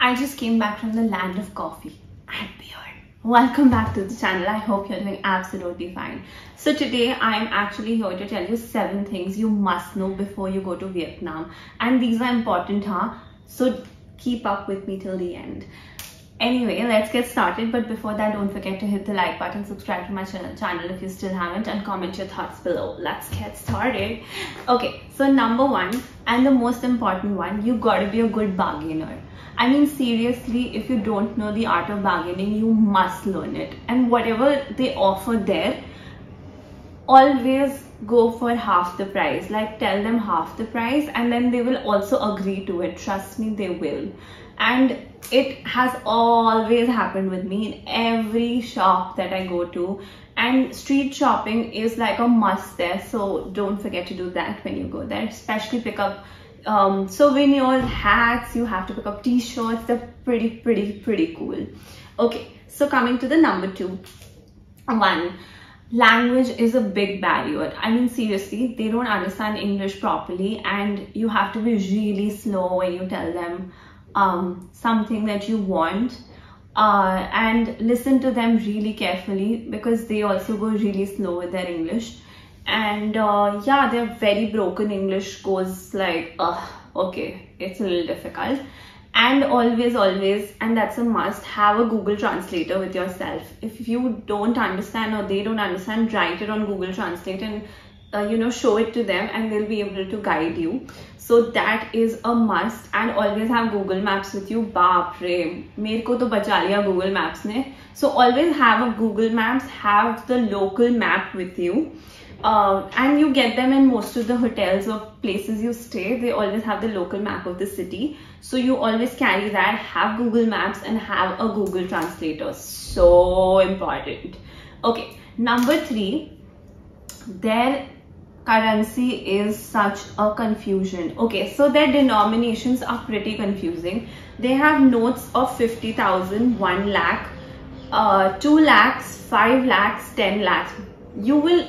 I just came back from the land of coffee and beer. Welcome back to the channel. I hope you're doing absolutely fine. So today I'm actually here to tell you 7 things you must know before you go to Vietnam, and these are important, huh? So keep up with me till the end. Anyway, let's get started, but before that, don't forget to hit the like button, subscribe to my channel if you still haven't, and comment your thoughts below. Let's get started. Okay, so number one, and the most important one, you gotta be a good bargainer. I mean, seriously, if you don't know the art of bargaining, you must learn it. And whatever they offer there, always go for half the price. Like, tell them half the price and then they will also agree to it. Trust me, they will. And it has always happened with me in every shop that I go to, and street shopping is like a must there, so don't forget to do that when you go there. Especially pick up souvenirs, hats. You have to pick up t-shirts. They're pretty cool. Okay, so coming to the number 2 1, language is a big barrier. I mean, seriously, they don't understand English properly, and you have to be really slow when you tell them something that you want, and listen to them really carefully because they also go really slow with their English. And yeah, their very broken English goes like, okay, it's a little difficult. And always, and that's a must, have a Google translator with yourself. If you don't understand or they don't understand, write it on Google Translate and show it to them, and they'll be able to guide you. So that is a must. And always have Google Maps with you. Baap re, mere ko to bacha liya Google Maps ne. So always have a Google Maps, have the local map with you, and you get them in most of the hotels or places you stay. They always have the local map of the city, so you always carry that. Have Google Maps and have a Google translator. So important. Okay, number 3, there. Currency is such a confusion. Okay, so their denominations are pretty confusing. They have notes of 50,000, 1 lakh, 2 lakhs, 5 lakhs, 10 lakhs. You will,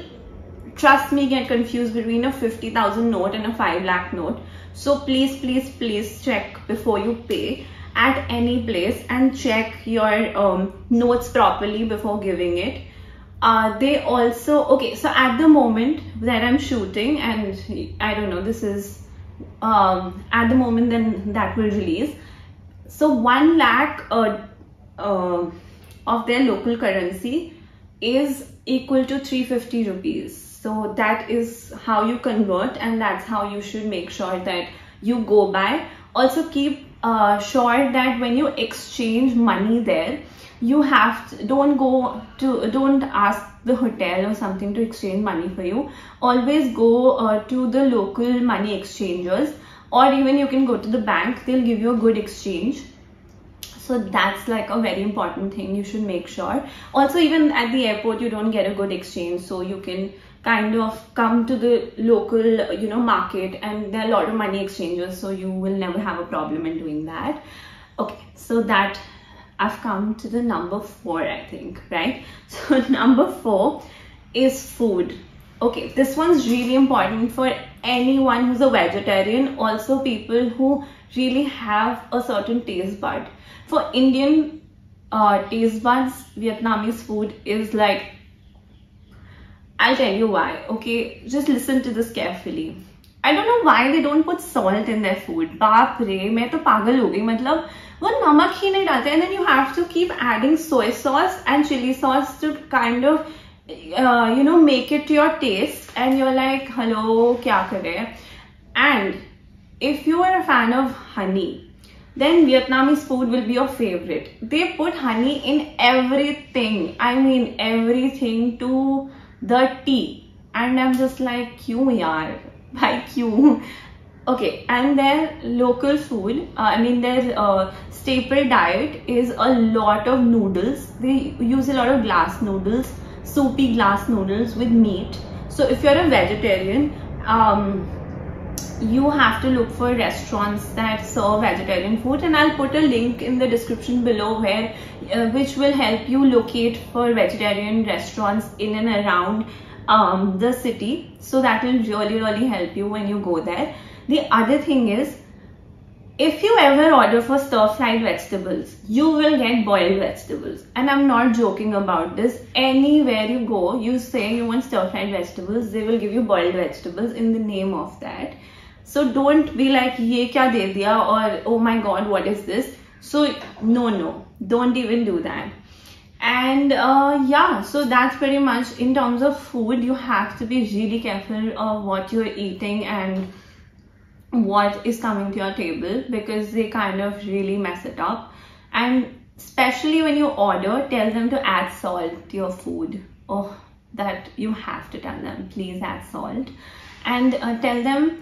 trust me, get confused between a 50,000 note and a 5 lakh note. So please check before you pay at any place, and check your notes properly before giving it. They also, okay, so at the moment that I'm shooting, and I don't know, this is at the moment then that will release, so 1 lakh of their local currency is equal to 350 rupees. So that is how you convert, and that's how you should make sure that you go by. Also keep sure that when you exchange money there, you have to, don't ask the hotel or something to exchange money for you. Always go to the local money exchangers, or even you can go to the bank. They'll give you a good exchange. So that's like a very important thing you should make sure. Also, even at the airport, you don't get a good exchange, so you can kind of come to the local market, and there are a lot of money exchangers, so you will never have a problem in doing that. Okay, so that I've come to the number 4, I think, right? So number 4 is food. Okay, this one's really important for anyone who's a vegetarian, also people who really have a certain taste bud. For Indian taste buds, Vietnamese food is like, I'll tell you why, okay? Just listen to this carefully. I don't know why they don't put salt in their food. Baap re, main to pagal ho gayi, matlab वो नमक ही नहीं डालते, and then you have to keep adding soy sauce and chili sauce to kind of make it to your taste, and you're like, hello, क्या करें? And if you are a fan of honey, then Vietnamese food will be your favorite. They put honey in everything. I mean, everything to the tea, and I'm just like, क्यों यार, भाई क्यों? Okay, and their local food, I mean their staple diet is a lot of noodles. They use a lot of glass noodles, soupy glass noodles with meat. So if you're a vegetarian, you have to look for restaurants that serve vegetarian food, and I'll put a link in the description below where which will help you locate for vegetarian restaurants in and around the city. So that will really help you when you go there. The other thing is If you ever order for stir-fried vegetables, you will get boiled vegetables. And I'm not joking about this. Anywhere you go, you say you want stir-fried vegetables, they will give you boiled vegetables in the name of that. So don't be like, ye kya de diya, or oh my god, what is this? So no, don't even do that. And yeah, so that's pretty much in terms of food. You have to be really careful of what you're eating and what is coming to your table, because they kind of really mess it up. And especially when you order, tell them to add salt to your food. Oh, that you have to tell them, please add salt. And tell them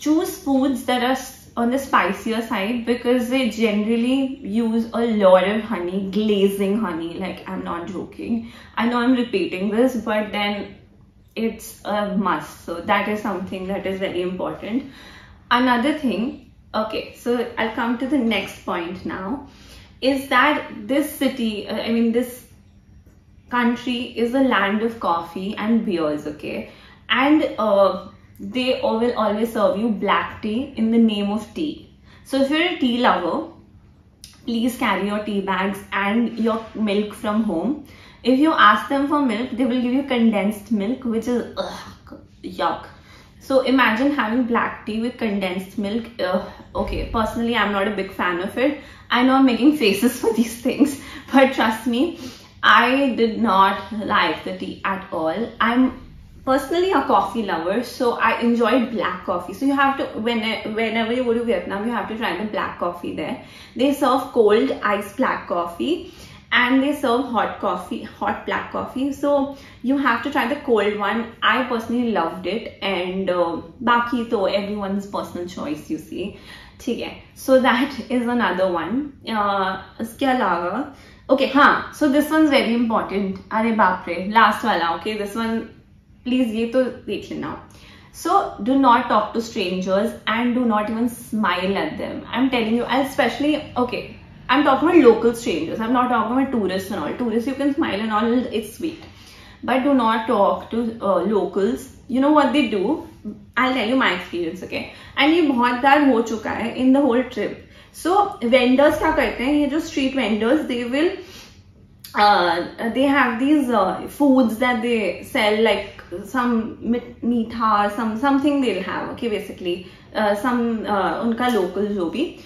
choose foods that are on the spicier side, because they generally use a lot of honey, glazing honey. Like, I'm not joking, I know I'm repeating this, but then it's a must. So that is something that is very important. Another thing, okay, so I'll come to the next point now, is that this city, this country is a land of coffee and beers, okay? And they will always serve you black tea in the name of tea. So if you're a tea lover, please carry your tea bags and your milk from home. If you ask them for milk, they will give you condensed milk, which is ugh, yuck. So imagine having black tea with condensed milk. Ugh, okay, personally, I'm not a big fan of it. I know I'm making faces for these things, but trust me, I did not like the tea at all. I'm personally a coffee lover, so I enjoyed black coffee. So you have to, whenever you go to Vietnam, you have to try the black coffee there. They serve cold iced black coffee, and they serve hot coffee, hot black coffee. So you have to try the cold one. I personally loved it, and baki to everyone's personal choice, you see. So that is another one. Okay, huh? So this one's very important. Arey bapre, last wala. Okay, this one, please ye to dekh lena. So do not talk to strangers and do not even smile at them. I'm telling you, especially, okay, I'm talking about local strangers. I'm not talking about tourists and all. Tourists, you can smile and all, it's sweet. But do not talk to locals. You know what they do? I'll tell you my experience, okay? And ये बहुत बार हो चुका है in the whole trip. So vendors क्या करते हैं? ये जो street vendors, they will, they have these foods that they sell, like some meatha, something they'll have, okay, basically some unka local jo bhi.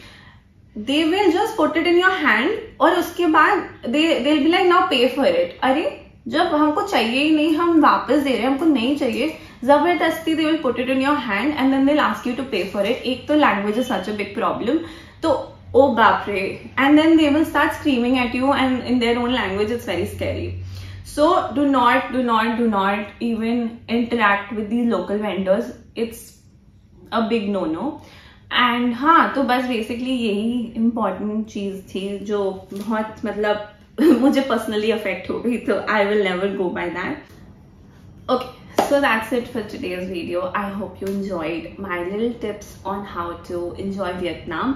They will just put it in your hand, और उसके बाद they'll be like now pay for it. अरे जब हमको चाहिए ही नहीं, हम वापस दे रहे हैं, हमको नहीं चाहिए, जबरदस्ती they will put it in your hand and then they'll ask you to pay for it. एक तो language is such a big problem, तो oh बाप रे, and then they will start screaming at you and in their own language, it's very scary. So do not even interact with these local vendors. It's a big no-no. And हाँ, तो बस basically यही important चीज़ थी जो बहुत मतलब मुझे personally affect हो गई, तो I will never go by that. Okay, so that's it for today's video. I hope you enjoyed my little tips on how to enjoy Vietnam.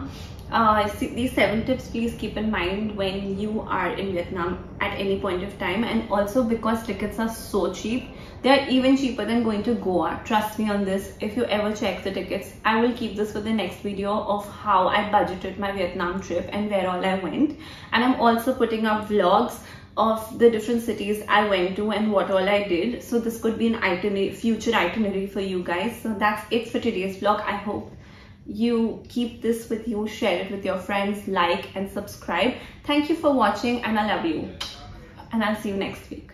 These 7 tips please keep in mind when you are in Vietnam at any point of time, and also because tickets are so cheap, they are even cheaper than going to Goa. Trust me on this. If you ever check the tickets, I will keep this for the next video of how I budgeted my Vietnam trip and where all I went, and I'm also putting up vlogs of the different cities I went to and what all I did. So this could be an future itinerary for you guys. So that's it for today's vlog. I hope you keep this with you, share it with your friends, like and subscribe. Thank you for watching, and I love you, and I'll see you next week.